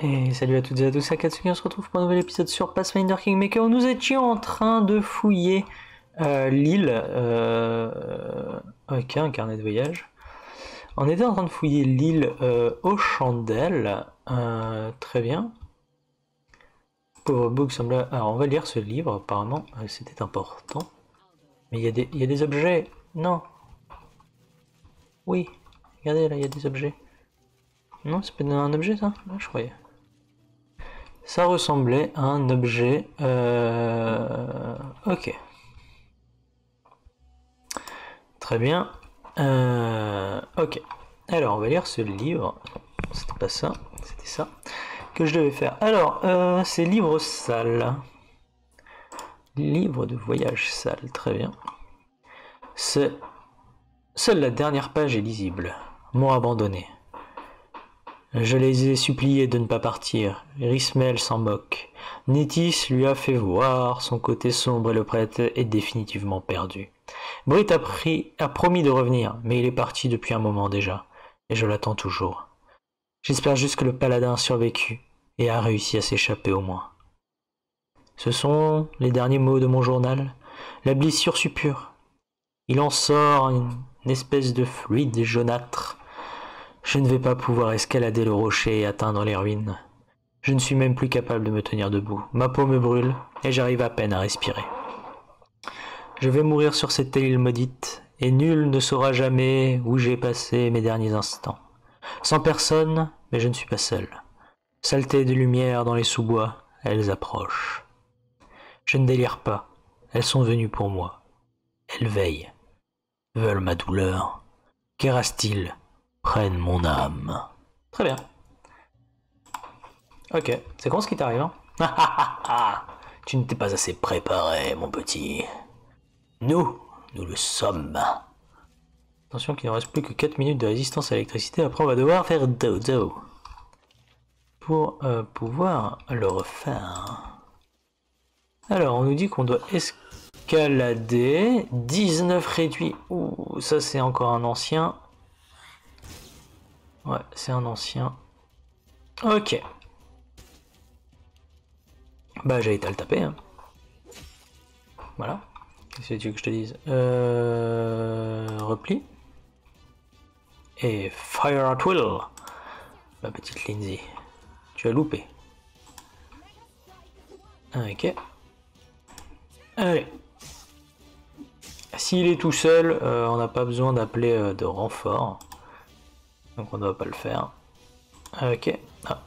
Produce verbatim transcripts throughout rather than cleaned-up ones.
Et salut à toutes et à tous, c'est Katsuki, on se retrouve pour un nouvel épisode sur Pathfinder Kingmaker où nous étions en train de fouiller euh, l'île. Euh... Ok, un carnet de voyage. On était en train de fouiller l'île euh, aux chandelles. Euh, très bien. Pauvre Book semble... Alors on va lire ce livre, apparemment, euh, c'était important. Mais il y a des, il y a des objets... Non. Oui, regardez là, il y a des objets. Non, c'est pas un objet ça? Là, je croyais. Ça ressemblait à un objet. Euh... Ok. Très bien. Euh... Ok. Alors, on va lire ce livre. C'était pas ça, c'était ça que je devais faire. Alors, euh, c'est livre sale. Livre de voyage sale, très bien. Seule la dernière page est lisible. M'ont abandonné. Je les ai suppliés de ne pas partir. Rismel s'en moque. Nethys lui a fait voir son côté sombre et le prêtre est définitivement perdu. Britt a, pris, a promis de revenir, mais il est parti depuis un moment déjà, et je l'attends toujours. J'espère juste que le paladin a survécu et a réussi à s'échapper au moins. Ce sont les derniers mots de mon journal. La blessure suppure. Il en sort une espèce de fluide jaunâtre. Je ne vais pas pouvoir escalader le rocher et atteindre les ruines. Je ne suis même plus capable de me tenir debout. Ma peau me brûle et j'arrive à peine à respirer. Je vais mourir sur cette île maudite et nul ne saura jamais où j'ai passé mes derniers instants. Sans personne, mais je ne suis pas seul. Saleté de lumière dans les sous-bois, elles approchent. Je ne délire pas. Elles sont venues pour moi. Elles veillent. Veulent ma douleur. Qu'érassent-ils ? Prenne mon âme. Très bien. Ok, c'est con ce qui t'arrive, hein. Tu ne t'es pas assez préparé, mon petit. Nous, nous le sommes. Attention qu'il ne reste plus que quatre minutes de résistance à l'électricité, après on va devoir faire dodo. Pour euh, pouvoir le refaire. Alors, on nous dit qu'on doit escalader. dix-neuf réduits. Ouh, ça c'est encore un ancien. Ouais, c'est un ancien. Ok. Bah, j'ai été à le taper. Hein. Voilà. Qu'est-ce que tu veux que je te dise? Euh... Repli. Et fire at will. Ma petite Lindsay. Tu as loupé. Ok. Allez. S'il est tout seul, euh, on n'a pas besoin d'appeler euh, de renfort. Donc on ne doit pas le faire. Ok. Ah.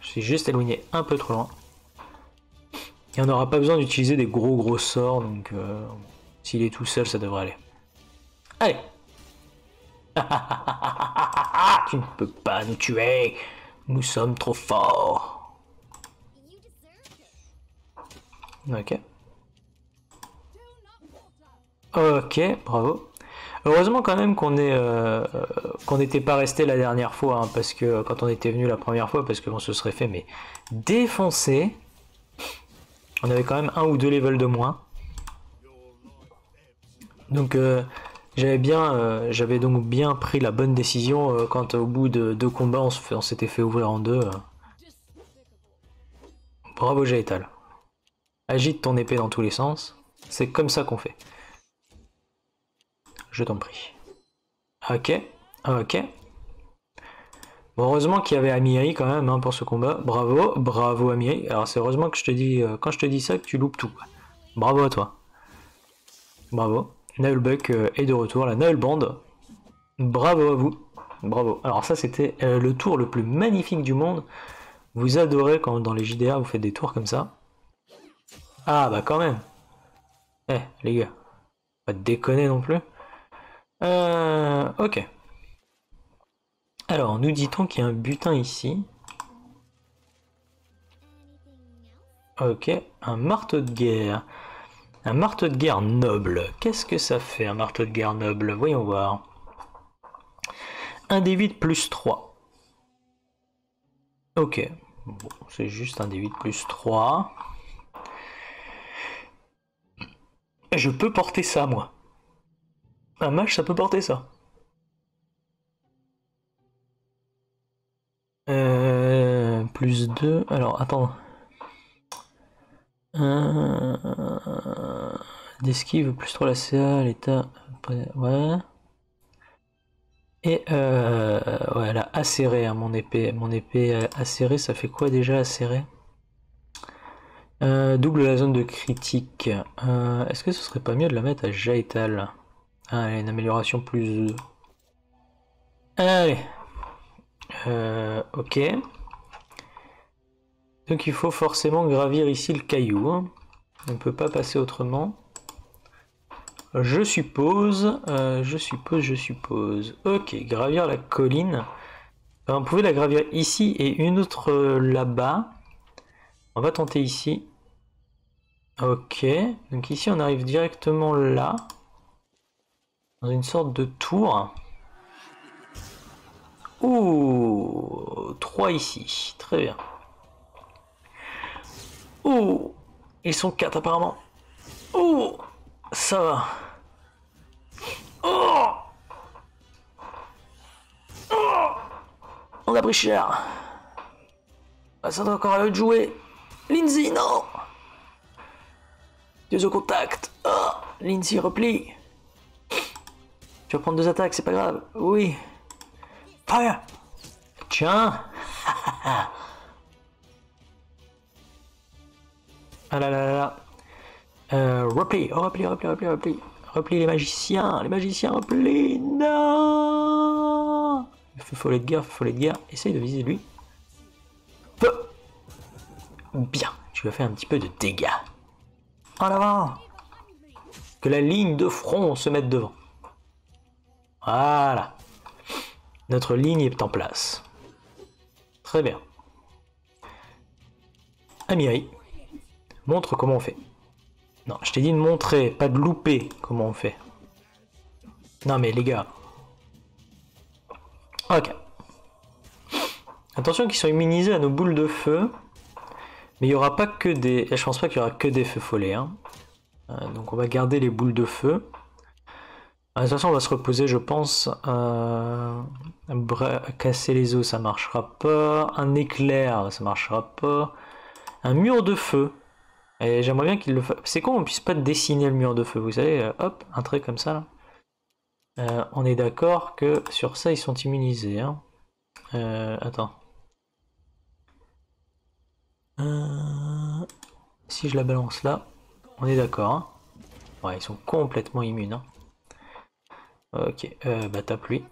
Je suis juste éloigné un peu trop loin. Et on n'aura pas besoin d'utiliser des gros gros sorts. Donc euh, s'il est tout seul, ça devrait aller. Allez. Tu ne peux pas nous tuer. Nous sommes trop forts. Ok. Ok, bravo. Heureusement quand même qu'on euh, qu'on n'était pas resté la dernière fois, hein, parce que quand on était venu la première fois, parce que l'on se serait fait mais défoncer. On avait quand même un ou deux levels de moins. Donc euh, j'avais bien, euh, j'avais donc bien pris la bonne décision euh, quand au bout de deux combats on s'était fait ouvrir en deux. Euh. Bravo Jaethal. Agite ton épée dans tous les sens. C'est comme ça qu'on fait. Je t'en prie. Ok, ok. Bon, heureusement qu'il y avait Amiri quand même hein, pour ce combat. Bravo, bravo Amiri. Alors c'est heureusement que je te dis, euh, quand je te dis ça, que tu loupes tout. Bravo à toi. Bravo. Nailbuck euh, est de retour, la Nailband. Bravo à vous. Bravo. Alors ça c'était euh, le tour le plus magnifique du monde. Vous adorez quand dans les J D A vous faites des tours comme ça. Ah bah quand même. Eh les gars, pas déconner non plus. Euh, ok. Alors, nous dit-on qu'il y a un butin ici. Ok, un marteau de guerre. Un marteau de guerre noble. Qu'est-ce que ça fait, un marteau de guerre noble? Voyons voir. un D huit plus trois. Ok. Bon, c'est juste un D huit plus trois. Je peux porter ça, moi. Un mage, ça peut porter ça. Euh, plus deux. Alors, attends. Euh, euh, D'esquive, plus trois la C A, l'état. Ouais. Et euh, ouais, elle a acéré hein, mon épée. Mon épée acérée, ça fait quoi déjà acéré? Euh, double la zone de critique. Euh, Est-ce que ce serait pas mieux de la mettre à Jaethal? Ah, elle a une amélioration plus... Allez. Euh, ok. Donc il faut forcément gravir ici le caillou. Hein. On ne peut pas passer autrement. Je suppose. Euh, je suppose, je suppose. Ok, gravir la colline. Enfin, on pouvait la gravir ici et une autre euh, là-bas. On va tenter ici. Ok, donc ici on arrive directement là, dans une sorte de tour. Oh, trois ici, très bien. Oh, ils sont quatre apparemment. Oh, ça va. Oh, oh on a pris cher. Ça doit encore à eux de jouer. Lindsay, non! Deux au contact. Oh, Lindsay, replie. Tu vas prendre deux attaques, c'est pas grave. Oui. Fire! Tiens! Ah là là là là. Euh, replie. Oh, replie, replie, replie, replie. Replie les magiciens. Les magiciens, replie. Non! Follet de guerre, follet de guerre. Essaye de viser lui. Bien, tu vas faire un petit peu de dégâts. En avant. Que la ligne de front se mette devant. Voilà. Notre ligne est en place. Très bien. Amiri, montre comment on fait. Non, je t'ai dit de montrer, pas de louper comment on fait. Non mais les gars. Ok. Attention qu'ils sont immunisés à nos boules de feu. Mais il n'y aura pas que des... Je pense pas qu'il y aura que des feux follets. Hein. Euh, donc on va garder les boules de feu. De toute façon on va se reposer je pense. Euh... Casser les os ça marchera pas. Un éclair ça marchera pas. Un mur de feu. Et j'aimerais bien qu'il le fasse. C'est con on puisse pas dessiner le mur de feu. Vous savez, hop, un trait comme ça. Là. Euh, on est d'accord que sur ça ils sont immunisés. Hein. Euh, attends. Euh, si je la balance là, on est d'accord. Hein ouais, ils sont complètement immunes. Hein ok, euh, bah tape lui.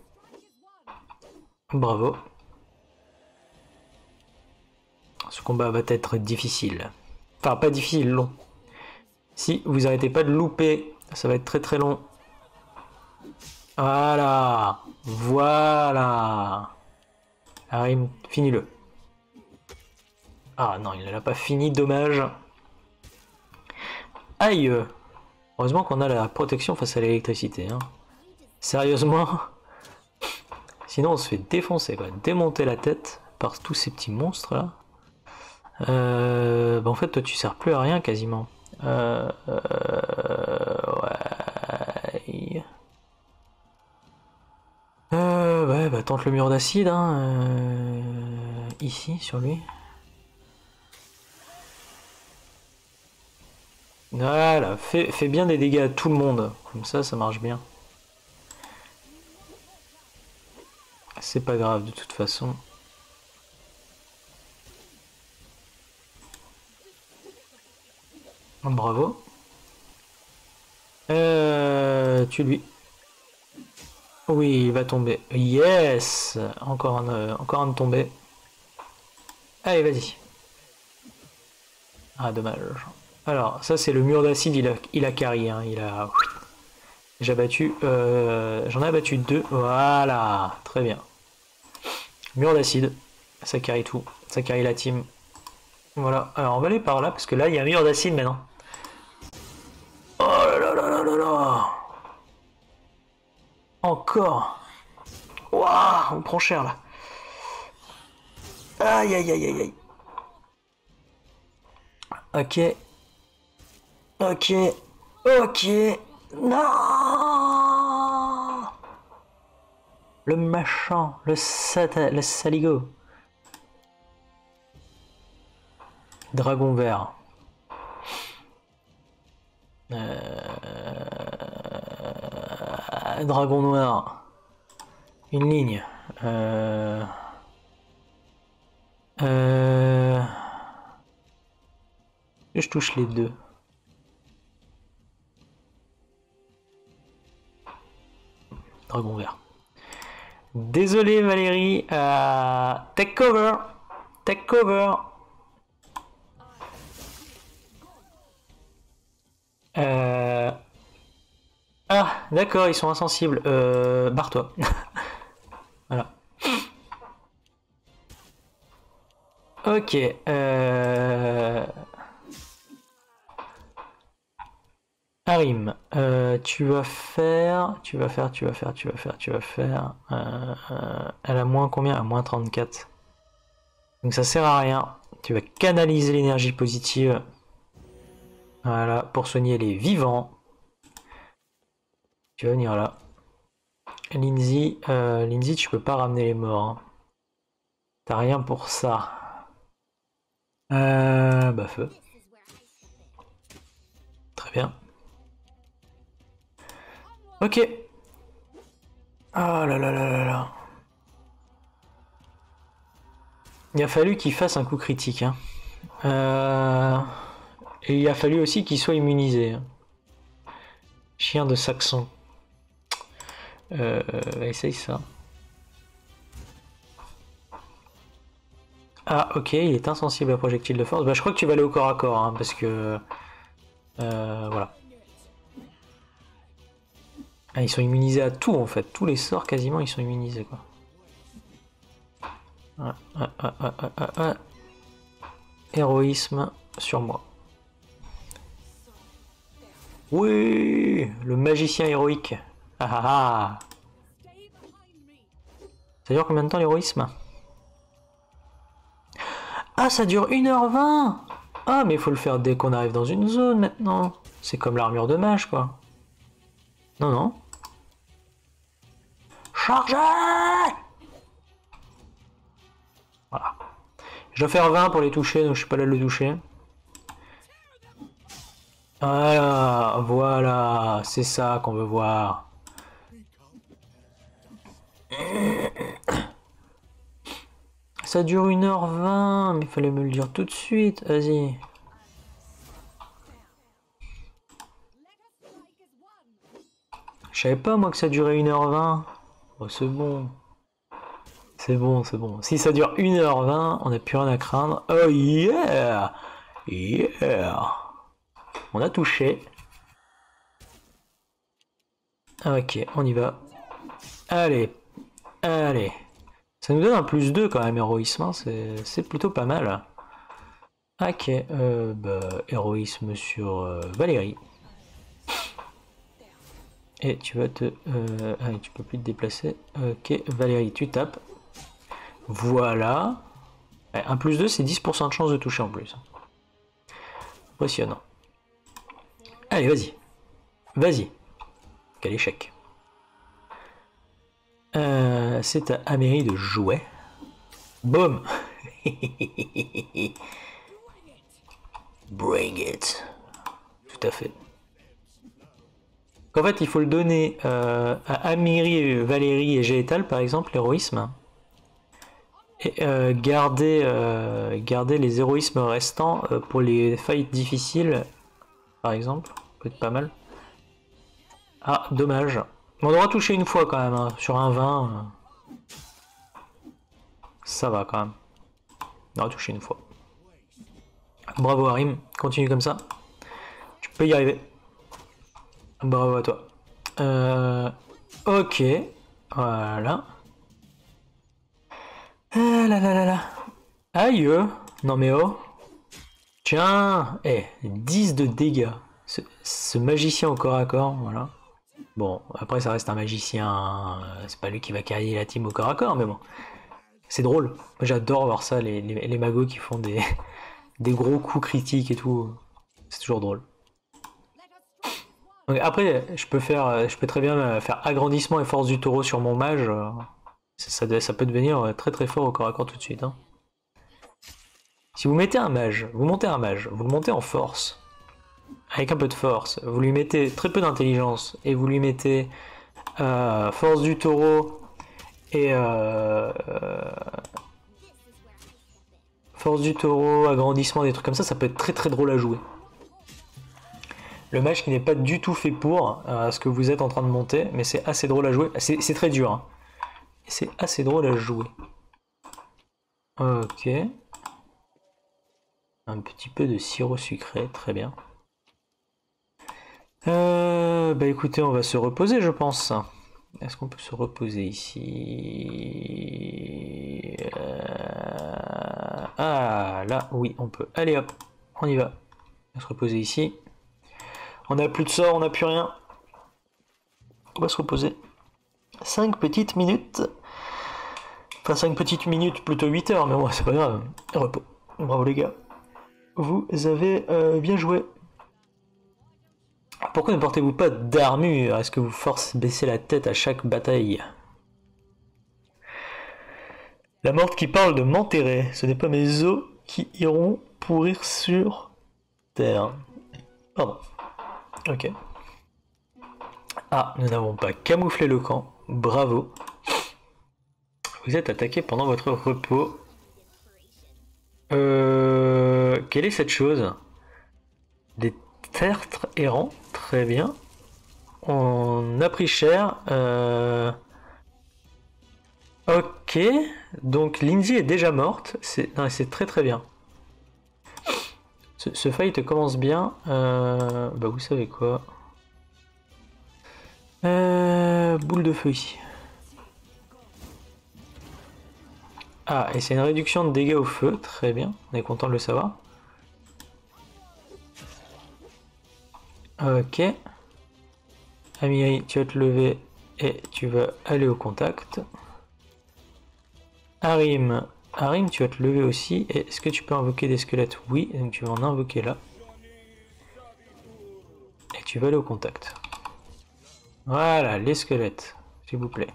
Bravo. Ce combat va être difficile. Enfin, pas difficile, long. Si vous arrêtez pas de louper, ça va être très très long. Voilà. Voilà. Harrim, finis-le. Ah non, il ne l'a pas fini, dommage. Aïe! Heureusement qu'on a la protection face à l'électricité. Hein. Sérieusement? Sinon on se fait défoncer, quoi. Démonter la tête par tous ces petits monstres là. Euh, bah en fait, toi tu sers plus à rien quasiment. Euh, euh, ouais. Euh, ouais, bah tente le mur d'acide. Hein. Euh, ici, sur lui. Voilà, fais, fais bien des dégâts à tout le monde, comme ça, ça marche bien. C'est pas grave de toute façon. Bravo. Euh, tue lui. Oui, il va tomber. Yes! Encore un, euh, encore un de tomber. Allez, vas-y. Ah, dommage. Alors, ça c'est le mur d'acide, il a, il a carré, hein, il a... J'ai abattu... Euh, J'en ai abattu deux, voilà, très bien. Mur d'acide, ça carré tout, ça carré la team. Voilà, alors on va aller par là, parce que là il y a un mur d'acide maintenant. Oh là là là là là là. Encore. Waouh, on prend cher là. Aïe aïe aïe aïe aïe. Ok. Ok, ok, non, le machin, le, sata, le saligo, Dragon vert. Euh... Dragon noir. Une ligne. Euh... Euh... Je touche les deux. Dragon vert. Désolé Valérie. Euh... Take cover. Take cover. Euh... Ah, d'accord, ils sont insensibles. Euh... Barre-toi. Voilà. Ok. Euh... Harrim, euh, tu vas faire... Tu vas faire, tu vas faire, tu vas faire, tu vas faire... Euh, euh, elle a moins combien? À moins trente-quatre. Donc ça sert à rien. Tu vas canaliser l'énergie positive. Voilà, pour soigner les vivants. Tu vas venir là. Lindsay, euh, Lindsay, tu peux pas ramener les morts. Hein. T'as rien pour ça. Euh, bah feu. Très bien. Ok. Ah là là là là là. Il a fallu qu'il fasse un coup critique. Hein. Euh... Et il a fallu aussi qu'il soit immunisé. Chien de Saxon. Euh, essaye ça. Ah, ok, il est insensible à projectile de force. Bah, je crois que tu vas aller au corps à corps, hein, parce que... Euh, voilà. Ah, ils sont immunisés à tout, en fait. Tous les sorts, quasiment, ils sont immunisés, quoi. Ah, ah, ah, ah, ah, ah, ah. Héroïsme sur moi. Oui, le magicien héroïque. Ah ah ah. Ça dure combien de temps l'héroïsme? Ah, ça dure une heure vingt. Ah, mais il faut le faire dès qu'on arrive dans une zone maintenant. C'est comme l'armure de mage, quoi. Non, non. Chargez! Voilà. Je dois faire vingt pour les toucher, donc je suis pas là de le toucher. Voilà, voilà, c'est ça qu'on veut voir. Ça dure une heure vingt, mais il fallait me le dire tout de suite, vas-y. Je savais pas moi que ça durait une heure vingt. Oh, c'est bon. C'est bon, c'est bon. Si ça dure une heure vingt, on n'a plus rien à craindre. Oh yeah! Yeah! On a touché. Ok, on y va. Allez, allez. Ça nous donne un plus deux quand même, héroïsme. Hein. C'est plutôt pas mal. Ok, euh, bah, héroïsme sur euh, Valérie. Et tu vas te... Euh, ah, tu peux plus te déplacer. Ok, Valérie, tu tapes. Voilà. Un plus deux, c'est dix pour cent de chance de toucher en plus. Impressionnant. Allez, vas-y. Vas-y. Quel échec. Euh, c'est à Amiri de jouer. Boum. Bring it. Tout à fait. En fait, il faut le donner euh, à Amiri, Valérie et Jaethal, par exemple, l'héroïsme. Et euh, garder, euh, garder les héroïsmes restants euh, pour les fights difficiles, par exemple. Peut être pas mal. Ah, dommage. On aura touché une fois quand même, hein, sur un vingt. Euh... Ça va quand même. On aura touché une fois. Bravo Harrim, continue comme ça. Tu peux y arriver. Bravo à toi. Euh... Ok. Voilà. Ah là là là là. Aïe. Non mais oh. Tiens. Eh, dix de dégâts. Ce, ce magicien au corps à corps, voilà. Bon, après ça reste un magicien, euh, c'est pas lui qui va carrier la team au corps à corps, mais bon. C'est drôle, j'adore voir ça, les, les, les magos qui font des, des gros coups critiques et tout. C'est toujours drôle. Donc après, je peux, faire, je peux très bien faire agrandissement et force du taureau sur mon mage. Ça, ça, ça peut devenir très très fort au corps à corps tout de suite. Hein. Si vous mettez un mage, vous montez un mage, vous le montez en force, avec un peu de force, vous lui mettez très peu d'intelligence, et vous lui mettez euh, force du taureau, et euh, euh, force du taureau, agrandissement, des trucs comme ça, ça peut être très très drôle à jouer. Le mage qui n'est pas du tout fait pour euh, ce que vous êtes en train de monter, mais c'est assez drôle à jouer, c'est très dur, hein. C'est assez drôle à jouer. Ok. Un petit peu de sirop sucré, très bien. Euh, bah écoutez, on va se reposer, je pense. Est-ce qu'on peut se reposer ici? euh... Ah, là, oui, on peut. Allez, hop, on y va. On va se reposer ici. On n'a plus de sort, on n'a plus rien. On va se reposer. cinq petites minutes. Enfin, cinq petites minutes, plutôt huit heures, mais bon, c'est pas grave. Repos. Bravo les gars. Vous avez euh, bien joué. Pourquoi ne portez-vous pas d'armure? Est-ce que vous force baisser la tête à chaque bataille? La morte qui parle de m'enterrer. Ce n'est pas mes os qui iront pourrir sur terre. Pardon. Ok. Ah, nous n'avons pas camouflé le camp. Bravo. Vous êtes attaqué pendant votre repos. Euh, quelle est cette chose? Des tertres errants, très bien. On a pris cher. Euh... Ok, donc Lindsay est déjà morte. C'est très très bien. Ce, ce fight commence bien. Euh... Bah vous savez quoi? Euh... Boule de feu ici. Ah, et c'est une réduction de dégâts au feu, très bien, on est content de le savoir. Ok. Amiri, tu vas te lever et tu vas aller au contact. Harrim, Harrim, tu vas te lever aussi. Est-ce que tu peux invoquer des squelettes? Oui, donc tu vas en invoquer là. Et tu vas aller au contact. Voilà, les squelettes, s'il vous plaît.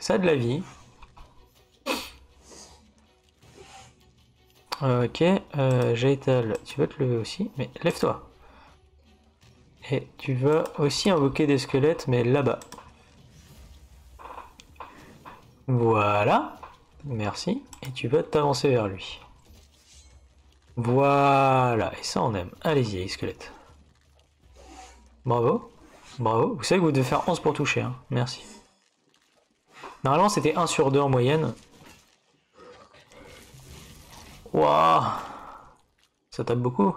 Ça a de la vie. Ok, euh, Jaethal, tu vas te lever aussi, mais lève-toi. Et tu vas aussi invoquer des squelettes, mais là-bas. Voilà, merci. Et tu vas t'avancer vers lui. Voilà, et ça on aime. Allez-y, les squelettes. Bravo, bravo. Vous savez que vous devez faire onze pour toucher, hein. Merci. Normalement c'était un sur deux en moyenne. Waouh, ça tape beaucoup.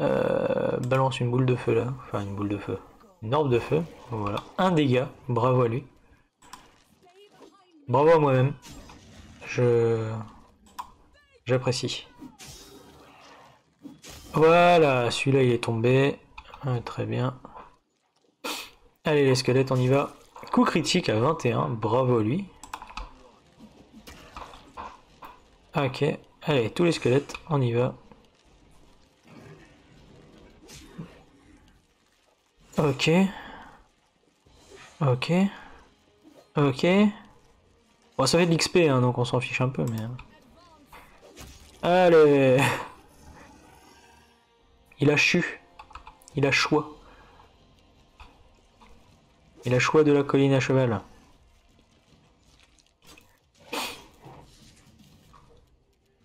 Euh, balance une boule de feu là. Enfin une boule de feu. Une orbe de feu. Voilà. Un dégât. Bravo à lui. Bravo à moi-même. Je... J'apprécie. Voilà. Celui-là il est tombé. Ah, très bien. Allez les squelettes, on y va. Coup critique à vingt et un, bravo à lui. Ok, allez, tous les squelettes, on y va. Ok. Ok. Ok. Bon, ça fait de l'X P, hein, donc on s'en fiche un peu, mais... Allez. Il a chu. Il a choix. Et la choix de la colline à cheval.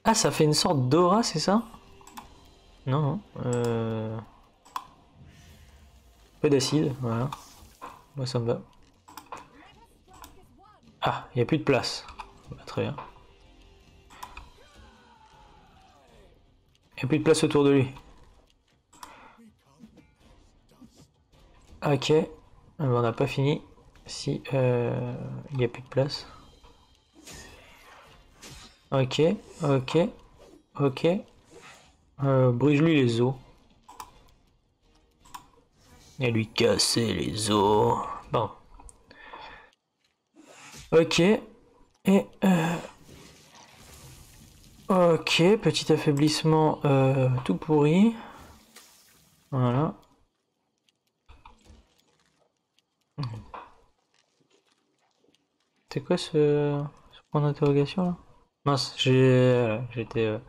Ah, ça fait une sorte d'aura, c'est ça? Non, non. Euh... Un peu d'acide, voilà. Moi, ça me va. Ah, il n'y a plus de place. Bah, très bien. Il n'y a plus de place autour de lui. Ok. On n'a pas fini, si euh, il n'y a plus de place. Ok, ok, ok. Euh, brise-lui les os. Et lui casser les os. Bon. Ok. Et euh... ok, petit affaiblissement euh, tout pourri. Voilà. C'est quoi ce, ce point d'interrogation là? Mince, j'ai j'étais... Euh...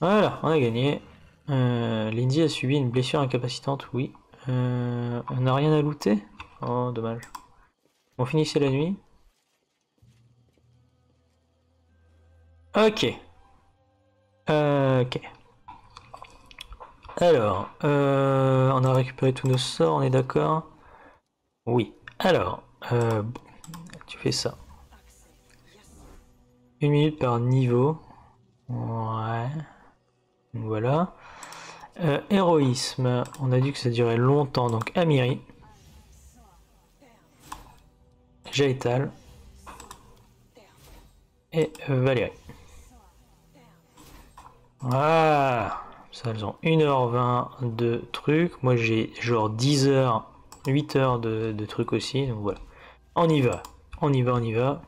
Voilà, on a gagné. Euh, Lindsay a subi une blessure incapacitante, oui. Euh, on n'a rien à looter. Oh, dommage. On finissait la nuit. Ok. Euh, ok. Alors, euh, on a récupéré tous nos sorts, on est d'accord? Oui. Alors, euh, tu fais ça. Une minute par niveau. Ouais. Voilà. Euh, héroïsme. On a dit que ça durait longtemps, donc Amiri. Jaethal. Et Valérie. Ah, ça, elles ont une heure vingt de trucs. Moi, j'ai genre dix heures, huit heures de, de trucs aussi. Donc voilà. On y va. On y va, on y va.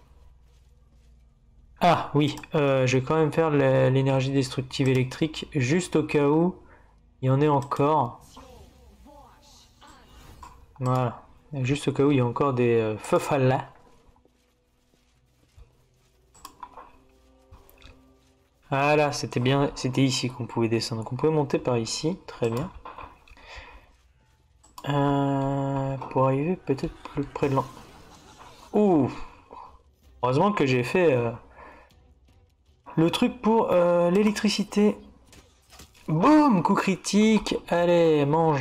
Ah oui, euh, je vais quand même faire l'énergie destructive électrique juste au cas où il y en est encore. Voilà. Juste au cas où il y a encore des euh, fofallas. Ah là, c'était bien, c'était ici qu'on pouvait descendre. Donc on pouvait monter par ici, très bien. Euh, pour arriver peut-être plus près de l'en... Ouh. Heureusement que j'ai fait euh, le truc pour euh, l'électricité. Boum, coup critique. Allez, mange.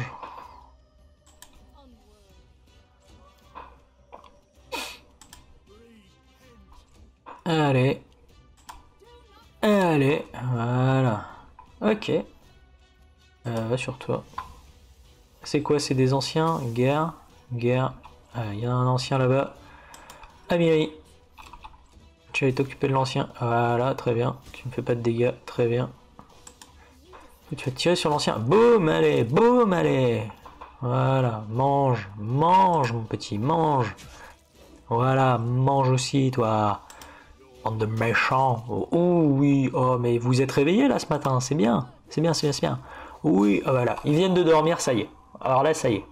Allez. Allez, voilà. Ok. Euh, va sur toi. C'est quoi, c'est des anciens? Guerre. Guerre. Il y a un ancien là-bas. Amiri. Tu vas t'occuper de l'ancien. Voilà, très bien. Tu ne fais pas de dégâts. Très bien. Et tu vas tirer sur l'ancien. Boum, allez, boum, allez. Voilà. Mange. Mange, mon petit. Mange. Voilà. Mange aussi, toi. Bande de méchants. Oh, oh oui, oh mais vous êtes réveillés là ce matin, c'est bien, c'est bien, c'est bien, c'est bien. Oui, oh, voilà, ils viennent de dormir, ça y est. Alors là, ça y est,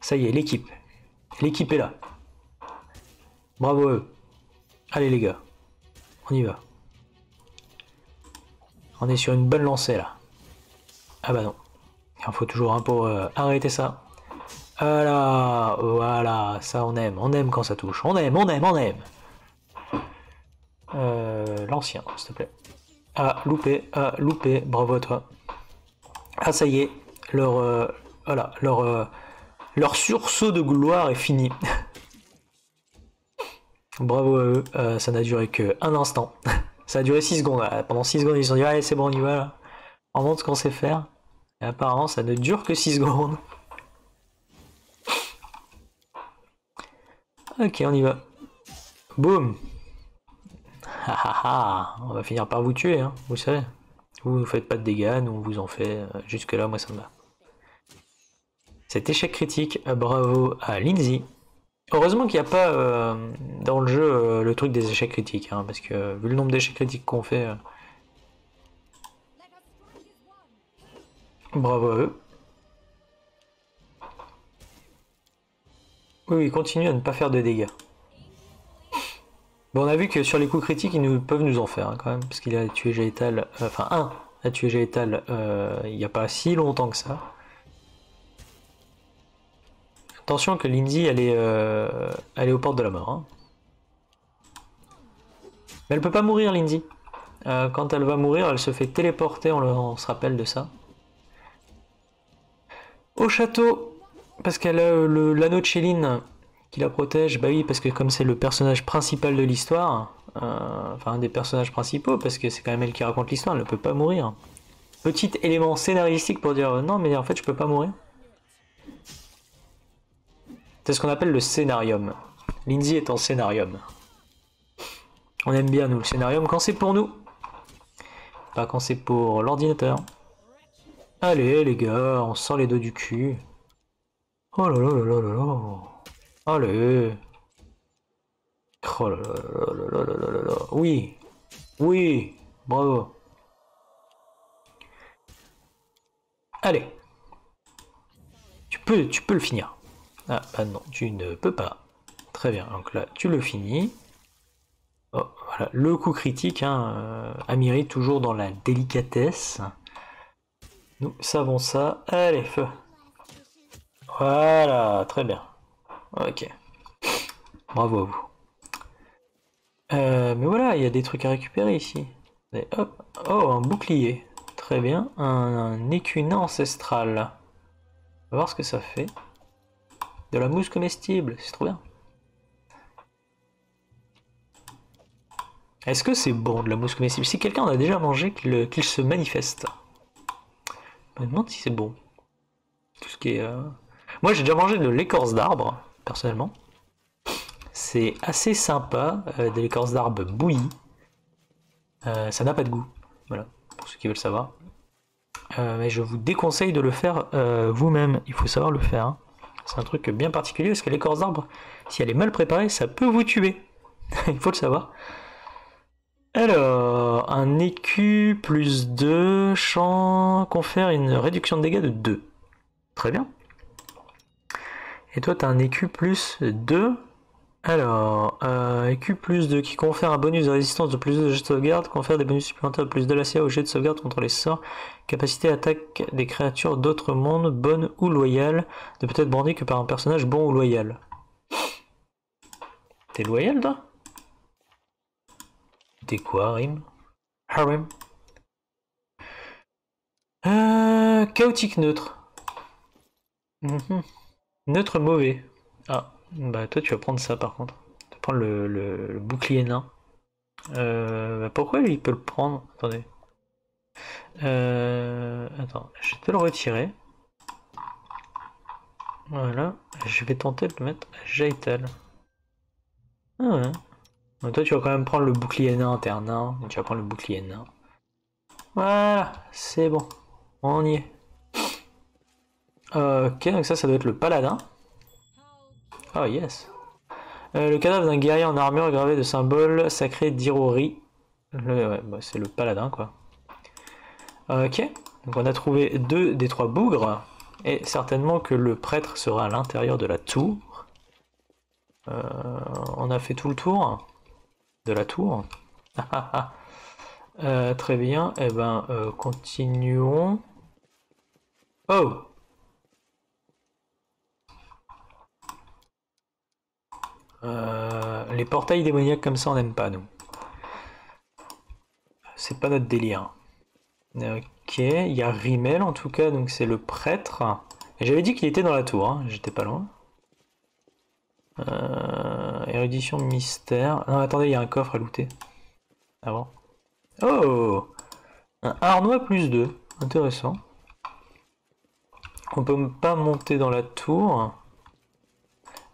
ça y est, l'équipe, l'équipe est là. Bravo à eux. Allez les gars, on y va. On est sur une bonne lancée là. Ah bah non, il en faut toujours un pour euh, arrêter ça. Voilà, voilà, ça on aime, on aime quand ça touche, on aime, on aime, on aime. Euh, l'ancien, s'il te plaît. Ah, loupé, ah, loupé, bravo à toi. Ah, ça y est, leur, euh, voilà, leur, euh, leur sursaut de gloire est fini. Bravo à eux, euh, ça n'a duré qu'un instant. Ça a duré six secondes, là. Pendant six secondes, ils se sont dit, allez, c'est bon, on y va, là. On montre ce qu'on sait faire. Et apparemment, ça ne dure que six secondes. Ok, on y va. Boum. Ah ah ah, on va finir par vous tuer, hein, vous savez. Vous ne faites pas de dégâts, nous on vous en fait. Jusque-là, moi ça me va. Cet échec critique, bravo à Lindsay. Heureusement qu'il n'y a pas euh, dans le jeu euh, le truc des échecs critiques, hein, parce que vu le nombre d'échecs critiques qu'on fait... Euh... Bravo à eux. Oui, oui, continue à ne pas faire de dégâts. Bon, on a vu que sur les coups critiques, ils nous, peuvent nous en faire hein, quand même, parce qu'il a tué Jaethal, euh, enfin un a tué Jaethal euh, il n'y a pas si longtemps que ça. Attention que Lindsay, elle est, euh, elle est aux portes de la mort. Hein. Mais elle peut pas mourir, Lindsay. Euh, quand elle va mourir, elle se fait téléporter, on, le, on se rappelle de ça. Au château, parce qu'elle a euh, l'anneau de Chéline. Qui la protège, bah oui, parce que comme c'est le personnage principal de l'histoire, euh, enfin un des personnages principaux, parce que c'est quand même elle qui raconte l'histoire, elle ne peut pas mourir. Petit élément scénaristique pour dire euh, non, mais en fait je peux pas mourir. C'est ce qu'on appelle le scénarium. Lindsay est en scénarium. On aime bien nous le scénarium quand c'est pour nous, pas quand c'est pour l'ordinateur. Allez les gars, on sort les dos du cul. Oh là là là là là là. Allez. Oh là là là là là là là. Oui. Oui. Bravo. Allez. Tu peux, tu peux le finir. Ah bah non, tu ne peux pas. Très bien. Donc là, tu le finis. Oh, voilà. Le coup critique, hein, euh, Amiri toujours dans la délicatesse. Nous savons ça. Allez, feu. Voilà, très bien. Ok. Bravo à vous. Euh, mais voilà, il y a des trucs à récupérer ici. Et hop. Oh, un bouclier. Très bien. Un, un écuna ancestral. On va voir ce que ça fait. De la mousse comestible, c'est trop bien. Est-ce que c'est bon de la mousse comestible? Si quelqu'un en a déjà mangé, qu'il qu'il se manifeste. Je me demande si c'est bon. Tout ce qui est, euh... Moi j'ai déjà mangé de l'écorce d'arbre, personnellement. C'est assez sympa, euh, de l'écorce d'arbre bouillie. Euh, ça n'a pas de goût, voilà, pour ceux qui veulent savoir. Euh, mais je vous déconseille de le faire euh, vous-même, il faut savoir le faire. Hein. C'est un truc bien particulier, parce que l'écorce d'arbre, si elle est mal préparée, ça peut vous tuer. Il faut le savoir. Alors, un écu plus deux, champ, confère une réduction de dégâts de deux. Très bien. Et toi, tu as un écu plus deux. Alors, euh, écu plus deux qui confère un bonus de résistance de plus deux de jet de sauvegarde, confère des bonus supplémentaires de plus de la C A au jet de sauvegarde contre les sorts, capacité attaque des créatures d'autres mondes, bonnes ou loyales, ne peut être brandie que par un personnage bon ou loyal. T'es loyal, toi? T'es quoi, Harrim? Harrim. Euh, chaotique neutre. Mmh. Neutre mauvais. Ah, bah toi tu vas prendre ça par contre. Tu vas prendre le, le, le bouclier nain. Euh, bah pourquoi lui il peut le prendre? Attendez. Euh, attends, je vais te le retirer. Voilà. Je vais tenter de le mettre à Jaethal. Ah ouais. Donc toi tu vas quand même prendre le bouclier nain interne, hein, tu vas prendre le bouclier nain. Voilà, c'est bon, on y est. Euh, ok, donc ça, ça doit être le paladin. Oh yes. Euh, le cadavre d'un guerrier en armure gravé de symboles sacrés d'Irori. Ouais, bah, c'est le paladin quoi. Euh, ok, donc on a trouvé deux des trois bougres, et certainement que le prêtre sera à l'intérieur de la tour. Euh, on a fait tout le tour de la tour. euh, très bien, et eh ben euh, continuons. Oh, euh, les portails démoniaques comme ça on n'aime pas, nous, c'est pas notre délire. Ok, il y a Rimmel en tout cas, donc c'est le prêtre, et j'avais dit qu'il était dans la tour, hein. J'étais pas loin. Euh, érudition mystère. Non, attendez, il y a un coffre à looter. Ah bon? Oh! Un harnois plus deux. Intéressant. On peut pas monter dans la tour.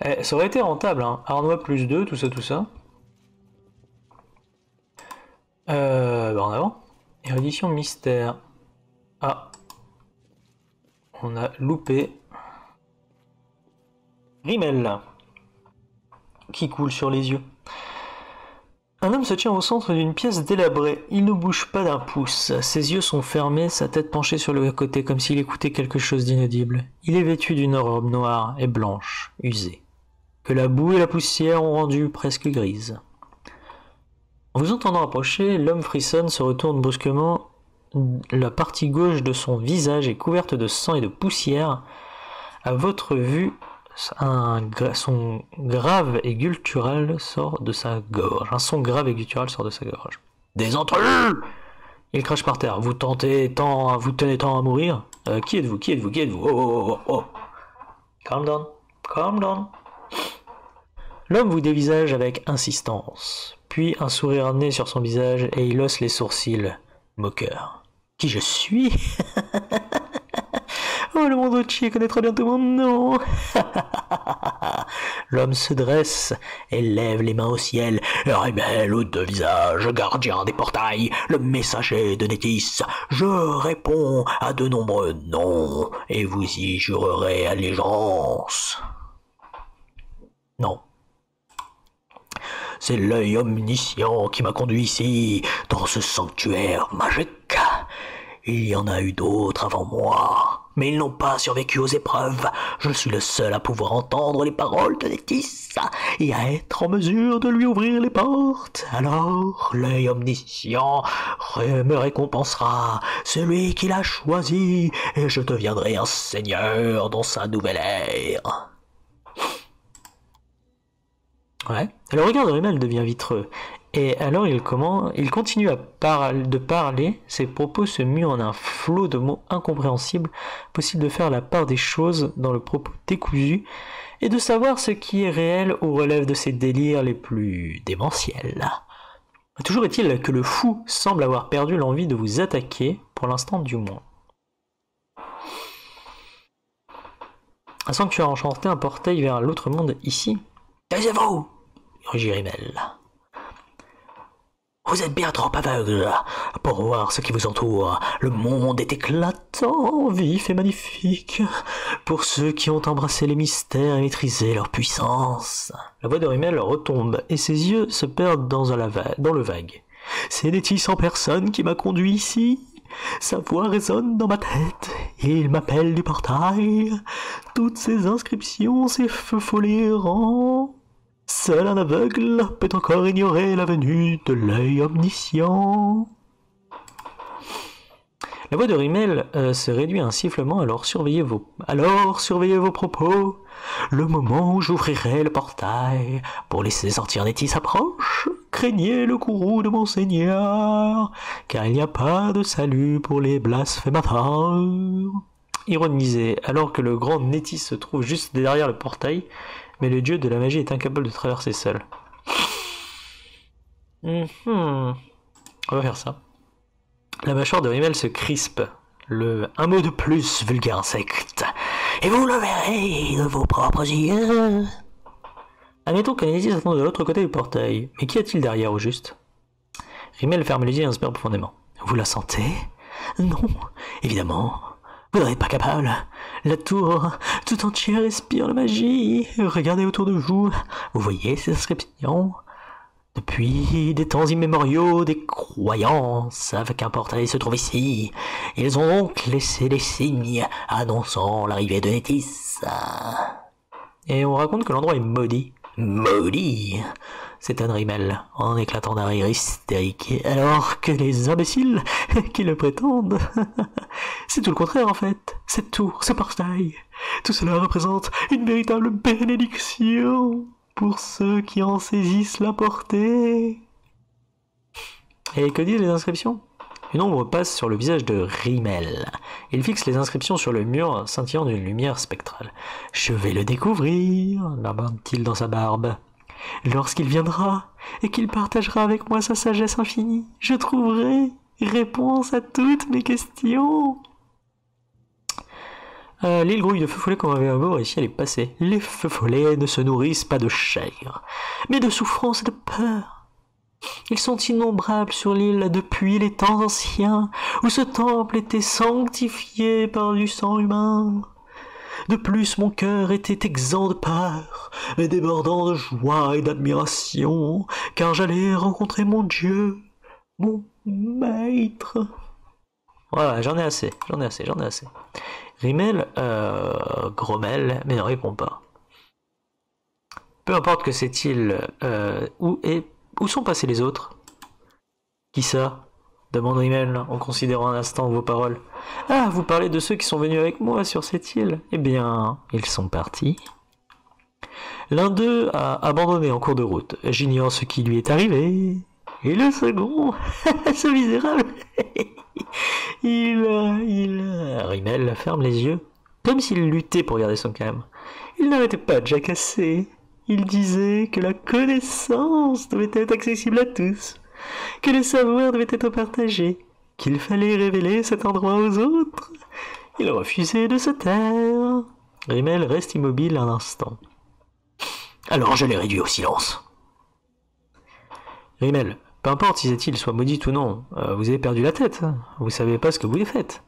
Eh, ça aurait été rentable, hein. Harnois plus deux, tout ça, tout ça. Euh, bah en avant. Érudition mystère. Ah. On a loupé. Rimmel. Qui coule sur les yeux. Un homme se tient au centre d'une pièce délabrée. Il ne bouge pas d'un pouce. Ses yeux sont fermés, sa tête penchée sur le côté comme s'il écoutait quelque chose d'inaudible. Il est vêtu d'une robe noire et blanche, usée, que la boue et la poussière ont rendue presque grise. En vous entendant approcher, l'homme frissonne, se retourne brusquement. La partie gauche de son visage est couverte de sang et de poussière. À votre vue, Un gra son grave et guttural sort de sa gorge. Un son grave et guttural sort de sa gorge. Des intrus! Il crache par terre. Vous tentez tant, à, vous tenez tant à mourir. Euh, qui êtes-vous? Qui êtes-vous? Qui êtes-vous? Oh, oh, oh, oh. Calm down, calm down. L'homme vous dévisage avec insistance, puis un sourire naît sur son visage et il hausse les sourcils, moqueur. Qui je suis? Oh, le monde entier connaîtra bientôt mon nom. L'homme se dresse et lève les mains au ciel. Rimmel, hôte de visage, gardien des portails, le messager de Nethys. Je réponds à de nombreux noms et vous y jurerez allégeance. Non. C'est l'œil omniscient qui m'a conduit ici, dans ce sanctuaire magique. Il y en a eu d'autres avant moi. mais ils n'ont pas survécu aux épreuves. Je suis le seul à pouvoir entendre les paroles de Nethys et à être en mesure de lui ouvrir les portes. Alors l'œil omniscient me récompensera, celui qui l'a choisi, et je deviendrai un seigneur dans sa nouvelle ère. » Ouais. Le regard de Rimmel devient vitreux, et alors il, comment, il continue à par, de parler, ses propos se muent en un flot de mots incompréhensibles, possible de faire la part des choses dans le propos décousu, et de savoir ce qui est réel ou relève de ses délires les plus démentiels. Toujours est-il que le fou semble avoir perdu l'envie de vous attaquer, pour l'instant du moins. Un sanctuaire enchanté, un portail vers l'autre monde ici. Taisez-vous, rugit Rimmel. Vous êtes bien trop aveugle pour voir ce qui vous entoure. Le monde est éclatant, vif et magnifique pour ceux qui ont embrassé les mystères et maîtrisé leur puissance. La voix de Rimmel retombe et ses yeux se perdent dans, la va dans le vague. C'est Nethys en personne qui m'a conduit ici. Sa voix résonne dans ma tête, il m'appelle du portail. Toutes ces inscriptions, ces feux folérants. Seul un aveugle peut encore ignorer la venue de l'œil omniscient. La voix de Rimmel euh, se réduit à un sifflement, alors surveillez vos, alors surveillez vos propos. Le moment où j'ouvrirai le portail pour laisser sortir Nethys approche. Craignez le courroux de mon Seigneur, car il n'y a pas de salut pour les blasphémateurs. Ironisé, alors que le grand Nethys se trouve juste derrière le portail, mais le dieu de la magie est incapable de traverser seul. Mm-hmm. On va faire ça. La mâchoire de Rimmel se crispe. Le un mot de plus, vulgaire insecte. Et vous le verrez de vos propres yeux. Admettons qu'un Nethys attend de l'autre côté du portail. Mais qu'y a-t-il derrière au juste? Rimmel ferme les yeux et inspire profondément. Vous la sentez? Non, évidemment. Vous n'en êtes pas capable. La tour tout entière respire la magie. Regardez autour de vous. Vous voyez ces inscriptions? Depuis des temps immémoriaux, des croyances avec un portail se trouvent ici. Ils ont donc laissé des signes annonçant l'arrivée de Nethys. Et on raconte que l'endroit est maudit. Maudit, s'étonne Rimmel, en éclatant d'un rire hystérique, alors que les imbéciles qui le prétendent, c'est tout le contraire en fait. Cette tour, ce portail, tout cela représente une véritable bénédiction. Pour ceux qui en saisissent la portée. Et que disent les inscriptions? Une ombre passe sur le visage de Rimmel. Il fixe les inscriptions sur le mur, scintillant d'une lumière spectrale. « Je vais le découvrir » murmure-t-il dans sa barbe. « Lorsqu'il viendra et qu'il partagera avec moi sa sagesse infinie, je trouverai réponse à toutes mes questions. » Euh, l'île grouille de feux follets qu'on avait à bord, ici elle est passée. Les feux follets ne se nourrissent pas de chair, mais de souffrance et de peur. Ils sont innombrables sur l'île depuis les temps anciens, où ce temple était sanctifié par du sang humain. De plus, mon cœur était exempt de peur, et débordant de joie et d'admiration, car j'allais rencontrer mon Dieu, mon maître. Voilà, j'en ai assez, j'en ai assez, j'en ai assez. Rimmel, euh, grommelle, mais ne répond pas. Peu importe que cette île, euh, où, est, où sont passés les autres? Qui ça? Demande Rimmel en considérant un instant vos paroles. Ah, vous parlez de ceux qui sont venus avec moi sur cette île? Eh bien, ils sont partis. L'un d'eux a abandonné en cours de route. J'ignore ce qui lui est arrivé. Et le second, ce misérable, il, il, Rimmel ferme les yeux, comme s'il luttait pour garder son calme. Il n'arrêtait pas de jacasser. Il disait que la connaissance devait être accessible à tous, que le savoir devait être partagé, qu'il fallait révéler cet endroit aux autres. Il refusait de se taire. Rimmel reste immobile un instant. Alors je l'ai réduit au silence. Rimmel, peu importe si cette île soit maudite ou non, euh, vous avez perdu la tête, vous savez pas ce que vous les faites.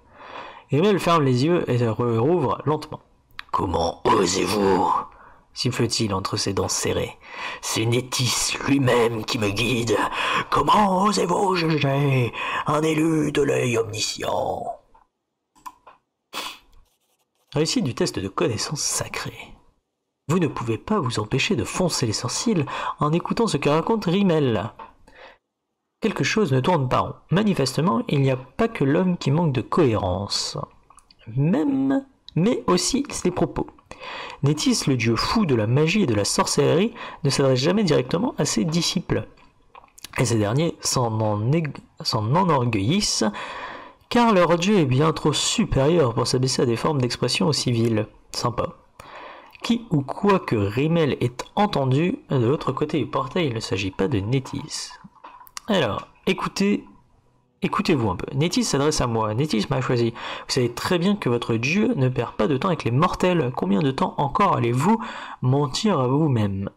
Rimmel ferme les yeux et rouvre lentement. Comment osez-vous? Siffle-t-il entre ses dents serrées. C'est Nethys lui-même qui me guide. Comment osez-vous juger un élu de l'œil omniscient? Réussite du test de connaissance sacrée. Vous ne pouvez pas vous empêcher de froncer les sourcils en écoutant ce que raconte Rimmel. Quelque chose ne tourne pas rond. Manifestement, il n'y a pas que l'homme qui manque de cohérence. Même, mais aussi ses propos. Nethys, le dieu fou de la magie et de la sorcellerie, ne s'adresse jamais directement à ses disciples. Et ces derniers s'en en s'en enorgueillissent, car leur dieu est bien trop supérieur pour s'abaisser à des formes d'expression aussi viles. Sympa. Qui ou quoi que Rimmel ait entendu, de l'autre côté du portail, il ne s'agit pas de Nethys. Alors, écoutez, écoutez-vous un peu. Nethys s'adresse à moi. Nethys m'a choisi. Vous savez très bien que votre dieu ne perd pas de temps avec les mortels. Combien de temps encore allez-vous mentir à vous-même?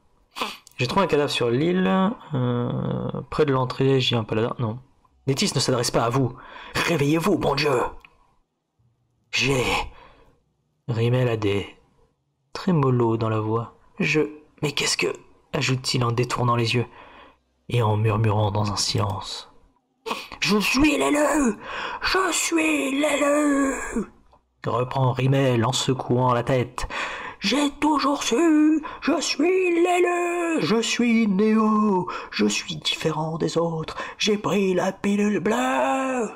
J'ai trouvé un cadavre sur l'île. Euh, près de l'entrée, j'ai un paladin. Non. Nethys ne s'adresse pas à vous. Réveillez-vous, bon dieu! J'ai... Rimmel a des... très mollo dans la voix. Je... Mais qu'est-ce que... ajoute-t-il en détournant les yeux et en murmurant dans un silence. Je suis l'élu! Je suis l'élu! Reprend Rimmel en secouant la tête. J'ai toujours su, je suis l'élu, je suis Néo, je suis différent des autres, j'ai pris la pilule bleue.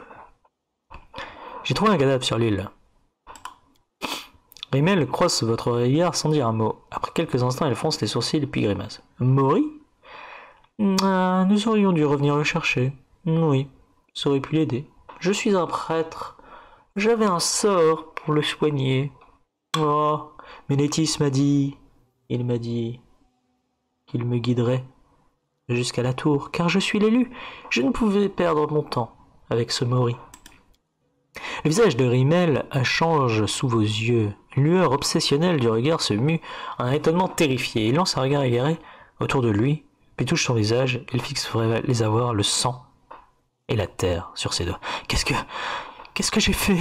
J'ai trouvé un cadavre sur l'île. Rimmel croise votre regard sans dire un mot. Après quelques instants, il fronce les sourcils et puis grimace. Mori? euh, Nous aurions dû revenir le chercher. Oui, ça aurait pu l'aider. Je suis un prêtre. J'avais un sort pour le soigner. Oh. Mais Nethys m'a dit, il m'a dit qu'il me guiderait jusqu'à la tour, car je suis l'élu. Je ne pouvais perdre mon temps avec ce Mori. Le visage de Rimmel change sous vos yeux. Lueur obsessionnelle du regard se mue, un étonnement terrifié. Il lance un regard égaré autour de lui, puis touche son visage. Il fixe les avoirs, le sang et la terre sur ses doigts. Qu'est-ce que, qu'est-ce que j'ai fait ?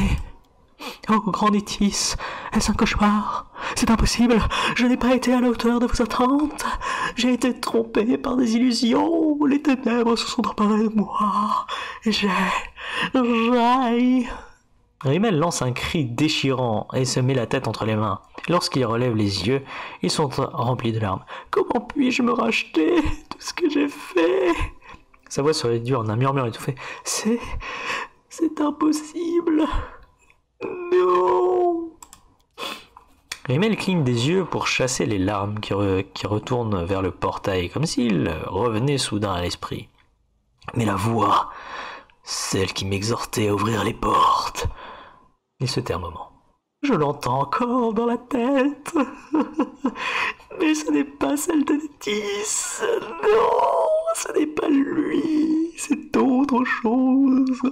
Oh, grand Nethys, est-ce un cauchemar? C'est impossible, je n'ai pas été à la hauteur de vos attentes. J'ai été trompé par des illusions, les ténèbres se sont emparées de moi. J'ai... j'ai... Rimmel lance un cri déchirant et se met la tête entre les mains. Lorsqu'il relève les yeux, ils sont remplis de larmes. Comment puis-je me racheter tout ce que j'ai fait? Sa voix se réduit en un murmure étouffé. C'est... c'est impossible. Non. Rimmel cligne des yeux pour chasser les larmes qui, re, qui retournent vers le portail, comme s'il revenait soudain à l'esprit. Mais la voix, celle qui m'exhortait à ouvrir les portes. Il se tait un moment. Je l'entends encore dans la tête. Mais ce n'est pas celle de Nethys. Non, ce n'est pas lui. C'est autre chose.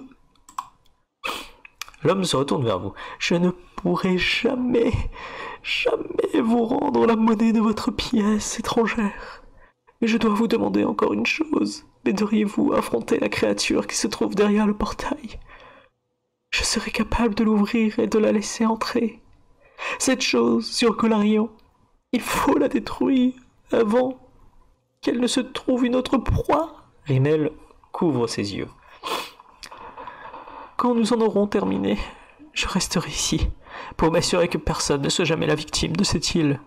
L'homme se retourne vers vous. Je ne pourrai jamais, jamais vous rendre la monnaie de votre pièce étrangère. Mais je dois vous demander encore une chose. M'aideriez-vous à affronter la créature qui se trouve derrière le portail? Je serai capable de l'ouvrir et de la laisser entrer. Cette chose sur Colarion, il faut la détruire avant qu'elle ne se trouve une autre proie. Rimmel couvre ses yeux. Quand nous en aurons terminé, je resterai ici, pour m'assurer que personne ne soit jamais la victime de cette île.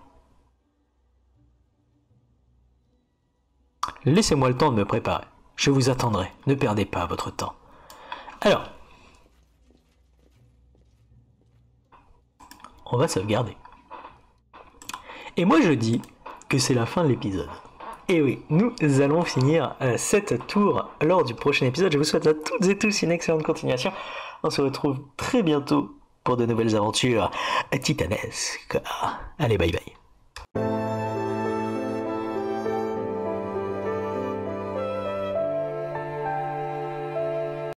Laissez-moi le temps de me préparer. Je vous attendrai. Ne perdez pas votre temps. Alors, on va sauvegarder. Et moi je dis que c'est la fin de l'épisode. Et oui, nous allons finir euh, cette tour lors du prochain épisode. Je vous souhaite à toutes et tous une excellente continuation. On se retrouve très bientôt pour de nouvelles aventures titanesques. Allez, bye bye.